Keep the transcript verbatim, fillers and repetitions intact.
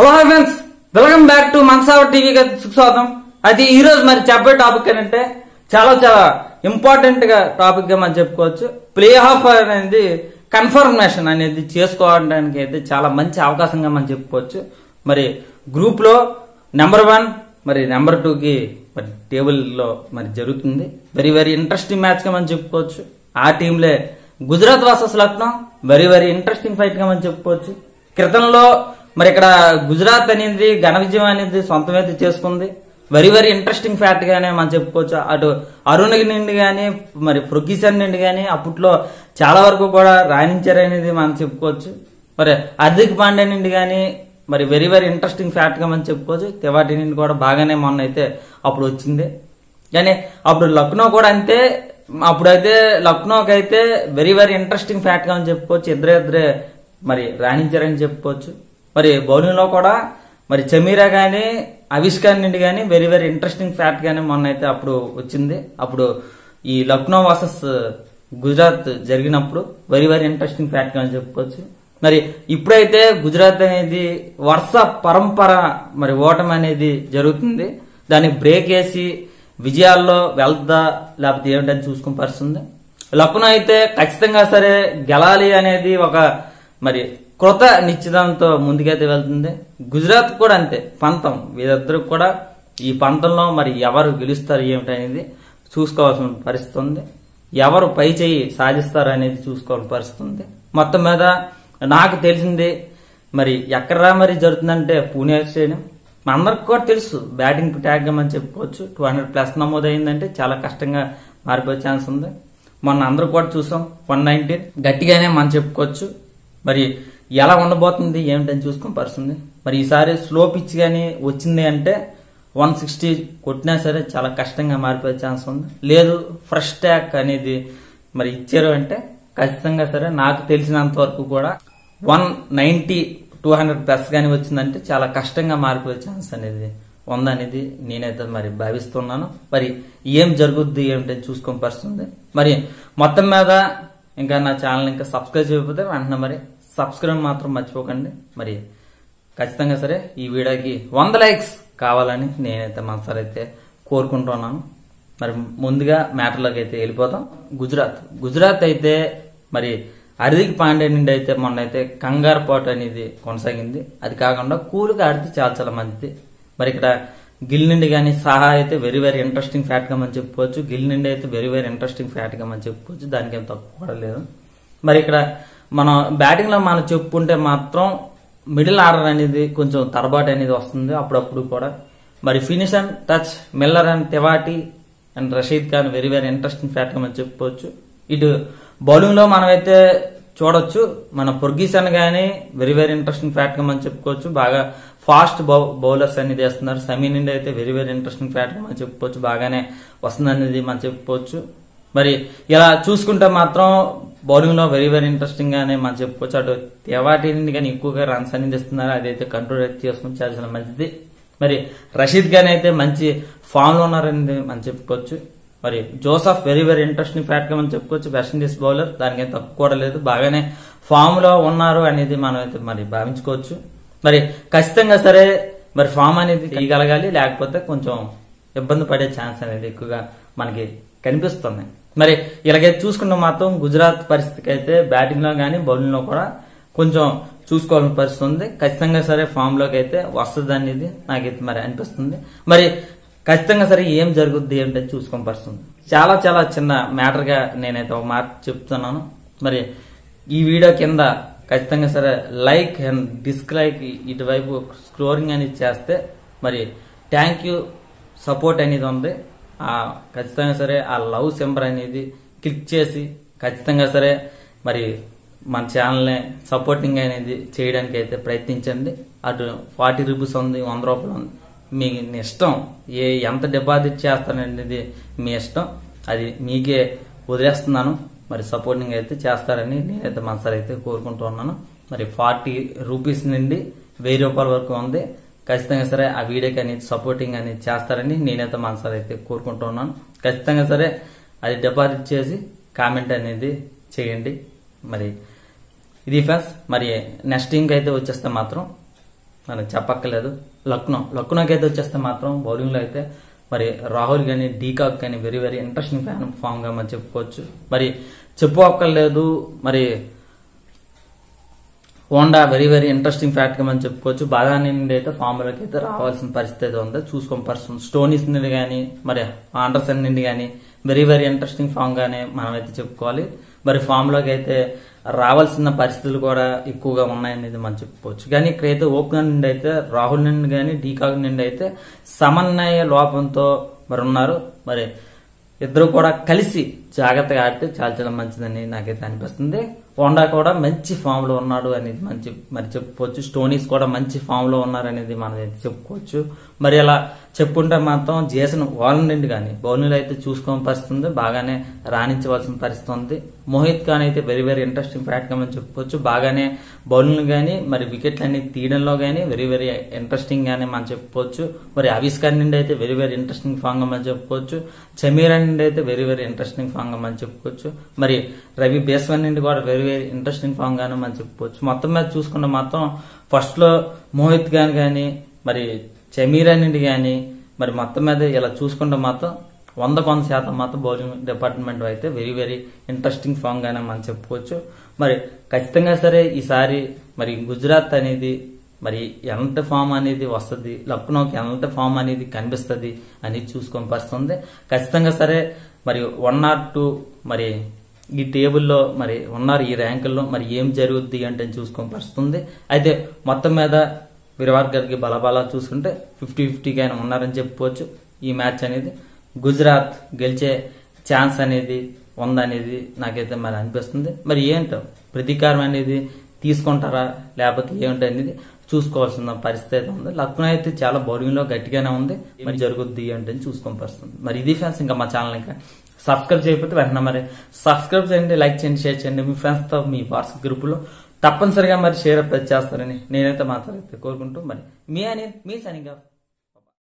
Hello hi friends welcome back to మన Seva TV కి స్వాగతం. అది ఈ రోజు మరి చెప్పే టాపిక్ ఏంటంటే చాలా చాలా ఇంపార్టెంట్ గా టాపిక్ గా మనం చెప్పుకోవచ్చు. ప్లే ఆఫ్ అనేది కన్ఫర్మేషన్ అనేది చేసుకోవడానికి అయితే చాలా మంచి అవకాశంగా మనం చెప్పుకోవచ్చు. మరి గ్రూప్ లో నెంబర్ వన్ మరి నెంబర్ టూ కి మరి టేబుల్ లో మరి జరుగుతుంది. వెరీ వెరీ ఇంట్రెస్టింగ్ మ్యాచ్ గా మనం చెప్పుకోవచ్చు. ఆ టీంలే Gujarat versus Lucknow very very interesting fight గా మనం చెప్పుకోవచ్చు. క్రితంలో మరి ఇక్కడ గుజరాత్ అనేది ఘన విజయం అనేది సొంతమైతే చేసుకుంది. వెరీ వెరీ ఇంట్రెస్టింగ్ ఫ్యాక్ట్ గానే మనం చెప్పుకోవచ్చు. అటు అరుణ్ నుండి కానీ మరి ప్రొకిషన్ నుండి కానీ అప్పట్లో చాలా వరకు కూడా రాణించారు అనేది మనం చెప్పుకోవచ్చు. మరి హార్దిక్ పాండే నుండి కానీ మరి వెరీ వెరీ ఇంట్రెస్టింగ్ ఫ్యాక్ట్ గా మనం చెప్పుకోవచ్చు. తెవాటి నుండి కూడా బాగానే మొన్న అయితే అప్పుడు వచ్చింది. కానీ అప్పుడు లక్నో కూడా అంతే. అప్పుడైతే లక్నోకి అయితే వెరీ వెరీ ఇంట్రెస్టింగ్ ఫ్యాక్ట్ గా మనం చెప్పుకోవచ్చు. ఇద్దరే ఇద్దరే మరి రాణించారని చెప్పుకోవచ్చు. మరి బౌలింగ్ లో కూడా మరి చమీరా గానీ అవిష్ ఖాన్ నుండి కానీ వెరీ వెరీ ఇంట్రెస్టింగ్ ఫ్యాక్ట్ గానే మొన్న అయితే అప్పుడు వచ్చింది. అప్పుడు ఈ లక్నో వర్సెస్ గుజరాత్ జరిగినప్పుడు వెరీ వెరీ ఇంట్రెస్టింగ్ ఫ్యాక్ట్ గా చెప్పుకోవచ్చు. మరి ఇప్పుడైతే గుజరాత్ అనేది వరుస పరంపర మరి ఓటమి అనేది జరుగుతుంది. దాన్ని బ్రేక్ వేసి విజయాల్లో వెళ్దా లేకపోతే ఏమిటని చూసుకుని పరిస్తుంది. లక్నో అయితే ఖచ్చితంగా సరే గెలాలి అనేది ఒక మరి కృత నిశ్చితంతో ముందుకైతే వెళ్తుంది. గుజరాత్ కూడా అంతే పంతం. వీరిద్దరు కూడా ఈ పంతంలో మరి ఎవరు గెలుస్తారు ఏమిటనేది చూసుకోవాల్సిన పరిస్థితి ఉంది. ఎవరు పై చేయి సాధిస్తారు అనేది చూసుకోవాల్సిన పరిస్థితి ఉంది. మొత్తం మీద నాకు తెలిసింది మరి ఎక్కడరా మరి జరుగుతుందంటే పూణే స్టేడియం. మనందరికి కూడా తెలుసు బ్యాటింగ్ ట్యాగ్ గా మనం చెప్పుకోవచ్చు. టూ హండ్రెడ్ ప్లస్ నమోదైందంటే చాలా కష్టంగా మారిపోయే ఛాన్స్ ఉంది. మొన్న అందరూ కూడా చూసాం వన్ నైన్టీన్ గట్టిగానే మనం చెప్పుకోవచ్చు. మరి ఎలా ఉండబోతుంది ఏమిటని చూసుకుని పరుస్తుంది. మరి ఈసారి స్లో పిచ్ కానీ వచ్చింది అంటే వన్ సిక్స్టీ కొట్టినా సరే చాలా కష్టంగా మారిపోయే ఛాన్స్ ఉంది. లేదు ఫ్రెష్ ట్యాక్ అనేది మరి ఇచ్చారు అంటే ఖచ్చితంగా సరే నాకు తెలిసినంత వరకు కూడా one ninety two hundred plus కానీ వచ్చిందంటే చాలా కష్టంగా మారిపోయే ఛాన్స్ అనేది ఉందనేది నేనైతే మరి భావిస్తున్నాను. మరి ఏం జరుగుద్ది ఏమిటని చూసుకుని పరుస్తుంది. మరి మొత్తం మీద ఇంకా నా ఛానల్ ఇంకా సబ్స్క్రైబ్ చేయకపోతే వెంటనే మరి సబ్స్క్రైబ్ మాత్రం మర్చిపోకండి. మరి ఖచ్చితంగా సరే ఈ వీడియోకి వంద లైక్స్ కావాలని నేనైతే మనసారి అయితే కోరుకుంటున్నాను. మరి ముందుగా మ్యాటర్లోకి అయితే వెళ్ళిపోతాం. గుజరాత్ గుజరాత్ అయితే మరి హార్దిక్ పాండే నుండి అయితే మొన్న అయితే కంగారు పాటు అనేది కొనసాగింది. అది కాకుండా కూల్గా ఆడితే చాలా చాలా మంచిది. మరి ఇక్కడ గిల్ నుండి కానీ సహా అయితే వెరీ వెరీ ఇంట్రెస్టింగ్ ఫ్యాక్ట్గా మనం చెప్పుకోవచ్చు. గిల్ నుండి అయితే వెరీ వెరీ ఇంట్రెస్టింగ్ ఫ్యాక్ట్గా మనం చెప్పుకోవచ్చు. దానికేం తక్కువ కూడా లేదు. మరి ఇక్కడ మనం బ్యాటింగ్ లో మనం చెప్పుకుంటే మాత్రం మిడిల్ ఆర్డర్ అనేది కొంచెం తరబాటు అనేది వస్తుంది అప్పుడప్పుడు కూడా. మరి finish and touch Miller and Tewatia and Rashid Khan very very interesting fact మనం చెప్పుకోవచ్చు. ఇటు బౌలింగ్ లో మనమైతే చూడొచ్చు మన పొర్గిసన్ గానీ వెరీ వెరీ ఇంట్రెస్టింగ్ ఫ్యాక్ట్ గా మనం చెప్పుకోవచ్చు. బాగా ఫాస్ట్ బౌలర్స్ అనేది వేస్తున్నారు. సమీన్ నుండి అయితే వెరీ వెరీ ఇంట్రెస్టింగ్ ఫ్యాక్ట్ గా మనం చెప్పుకోవచ్చు. బాగానే వస్తుంది అనేది మనం చెప్పుకోవచ్చు. మరి ఇలా చూసుకుంటే మాత్రం బౌలింగ్ లో వెరీ వెరీ ఇంట్రెస్టింగ్ గానే మనం చెప్పుకోవచ్చు. అటు తెవాటి నుండి కానీ ఎక్కువగా రన్స్ అనేది ఇస్తున్నారు. అదైతే కంట్రోల్ చేసుకుని చాలా మంచిది. మరి రషీద్ ఖాన్ అయితే మంచి ఫామ్ లో ఉన్నారని మనం చెప్పుకోవచ్చు. మరి Joseph very very interesting fact గా మనం చెప్పుకోవచ్చు. వెస్టిండీస్ బౌలర్ దానికైతే తక్కువ కూడా లేదు. బాగానే ఫామ్ లో ఉన్నారు అనేది మనం అయితే మరి భావించుకోవచ్చు. మరి ఖచ్చితంగా సరే మరి ఫామ్ అనేది తీయగలగాలి, లేకపోతే కొంచెం ఇబ్బంది పడే ఛాన్స్ అనేది ఎక్కువగా మనకి కనిపిస్తుంది. మరి ఇలాగైతే చూసుకుంటే మాత్రం గుజరాత్ పరిస్థితికి అయితే బ్యాటింగ్ లో కానీ బౌలింగ్ లో కూడా కొంచెం చూసుకోవాల్సిన పరిస్థితి ఉంది. ఖచ్చితంగా సరే ఫామ్ లోకి అయితే వస్తుంది అనేది నాకైతే మరి అనిపిస్తుంది. మరి ఖచ్చితంగా సరే ఏం జరుగుద్ది ఏంటో చూసుకోని పరిస్థితుంది. చాలా చాలా చిన్న మ్యాటర్ గా నేనైతే ఒక మాట చెప్తున్నాను. మరి ఈ వీడియో కింద ఖచ్చితంగా సరే లైక్ అండ్ డిస్లైక్ ఇటువైపు స్క్రోలింగ్ అనేది చేస్తే మరి థ్యాంక్ యూ సపోర్ట్ అనేది ఉంది. ఖచ్చితంగా సరే ఆ లవ్ సింబల్ అనేది క్లిక్ చేసి ఖచ్చితంగా సరే మరి మన ఛానల్ని సపోర్టింగ్ అనేది చేయడానికి అయితే ప్రయత్నించండి. అటు ఫార్టీ రూపీస్ ఉంది, వంద రూపాయలు ఉంది, మీ ఇష్టం. ఏ ఎంత డిపాజిట్ చేస్తారనేది మీ ఇష్టం. అది మీకే వదిలేస్తున్నాను. మరి సపోర్టింగ్ అయితే చేస్తారని నేనైతే మనసారి అయితే కోరుకుంటున్నాను. మరి ఫార్టీ రూపీస్ నుండి వెయ్యి రూపాయల వరకు ఉంది. ఖచ్చితంగా సరే ఆ వీడియోకి అనేది సపోర్టింగ్ అనేది చేస్తారని నేనైతే మనసారి అయితే కోరుకుంటున్నాను. ఖచ్చితంగా సరే అది డిపాజిట్ చేసి కామెంట్ అనేది చేయండి. మరి ఇది ఫ్రెండ్స్. మరి నెక్స్ట్ టీంకి అయితే వచ్చేస్తే మాత్రం मन చెప్పక్కలేదు लखनऊ लखनऊ के अच्छे बौलिंग मरी राहुल यानी de Kock very very interesting fan form का मैं मरी చెప్పుకోక్కలేదు मरी होंडा वेरी वेरी इंटरेस्टिंग फैक्ट मैं बाधा नींद फाम रावासी परस्थित चूसको पर्सन स्टोनी मरी आंडरसन नींद वेरी वेरी इंटरेस्टिंग फाम का मनमेवाली मरी फाम लगे రావాల్సిన పరిస్థితులు కూడా ఎక్కువగా ఉన్నాయనేది మనం చెప్పుకోవచ్చు. కానీ క్రేత ఓపెనర్ నుండి అయితే రాహుల్ నుండి గాని డీకాగ్ నుండి అయితే సమన్వయ లోపంతో మరి ఉన్నారు. మరి ఇద్దరు కూడా కలిసి జాగ్రత్తగా ఆడితే చాలా చాలా మంచిదని నాకైతే అనిపిస్తుంది. హోండా కూడా మంచి ఫామ్ లో ఉన్నాడు అనేది మంచి మరి చెప్పుకోవచ్చు. స్టోనీస్ కూడా మంచి ఫామ్ లో ఉన్నారు అనేది మనం అయితే చెప్పుకోవచ్చు. మరి అలా చెప్పుకుంటే మాత్రం జేసన్ వాలన్ నుండి గాని బౌలింగ్ అయితే చూసుకోవాల్సిన పరిస్థితి ఉంది. బాగానే రాణించవలసిన పరిస్థితి ఉంది. మోహిత్ ఖాన్ అయితే వెరీ వెరీ ఇంట్రెస్టింగ్ ఫ్యాక్ట్ గా మనం చెప్పుకోవచ్చు. బాగానే బౌలింగ్ గాని మరి వికెట్లన్నీ తీయడంలో గాని వెరీ వెరీ ఇంట్రెస్టింగ్ గానే మనం చెప్పుకోవచ్చు. మరి ఆవిష్ ఖాన్ నుండి అయితే వెరీ వెరీ ఇంట్రెస్టింగ్ ఫామ్ గా మనం చెప్పుకోవచ్చు. చమీర్ నుండి అయితే వెరీ వెరీ ఇంట్రెస్టింగ్ ఫామ్ గా మనం చెప్పుకోవచ్చు. మరి రవి బేస్వన్ నుండి కూడా వెరీ వెరీ ఇంట్రెస్టింగ్ ఫామ్ గానే మనం చెప్పుకోవచ్చు. మొత్తం మీద చూసుకుంటే మాత్రం ఫస్ట్ లో మోహిత్ ఖాన్ గాని మరి చమీర్ నుండి గాని మరి మొత్తం మీద ఇలా చూసుకుంటే మాత్రం వంద కొంత శాతం మాత్రం బౌలింగ్ డిపార్ట్మెంట్ అయితే వెరీ వెరీ ఇంట్రెస్టింగ్ ఫామ్ గానే మనం చెప్పుకోవచ్చు. మరి ఖచ్చితంగా సరే ఈసారి మరి గుజరాత్ అనేది మరి ఎంత ఫామ్ అనేది వస్తుంది, లక్నోకి ఎంత ఫామ్ అనేది కనిపిస్తుంది అనేది చూసుకొని పరిస్థితుంది. ఖచ్చితంగా సరే మరి వన్ ఆర్ టూ మరి ఈ టేబుల్లో మరి ఉన్నారు ఈ ర్యాంకుల్లో మరి ఏం జరుగుద్ది అంటే చూసుకొని పరిస్థితుంది. అయితే మొత్తం మీద విరాట్ గారికి బలబలా చూసుకుంటే ఫిఫ్టీ ఫిఫ్టీకి ఆయన ఉన్నారని చెప్పుకోవచ్చు. ఈ మ్యాచ్ అనేది గుజరాత్ గెలిచే ఛాన్స్ అనేది ఉందనేది నాకైతే మరి అనిపిస్తుంది. మరి ఏంటో ప్రతీకారం అనేది తీసుకుంటారా లేకపోతే ఏంటో అనేది చూసుకోవాల్సిన పరిస్థితి అయితే ఉంది. లక్నో అయితే చాలా బౌలింగ్ లో గట్టిగానే ఉంది. మరి జరుగుద్ది అంటే చూసుకొని పరిస్థితుంది. మరి ఇది ఫ్రెండ్స్, ఇంకా మా ఛానల్ ఇంకా సబ్స్క్రైబ్ చేయకపోతే వెంటనే మరి సబ్స్క్రైబ్ చేయండి, లైక్ చేయండి, షేర్ చేయండి. మీ ఫ్రెండ్స్ తో మీ వాట్సాప్ గ్రూప్ లో తప్పనిసరిగా మరి షేర్ అప్ చేస్తారని నేనైతే మాత్రం కోరుకుంటూ మరి మీ అని మీ సనిగా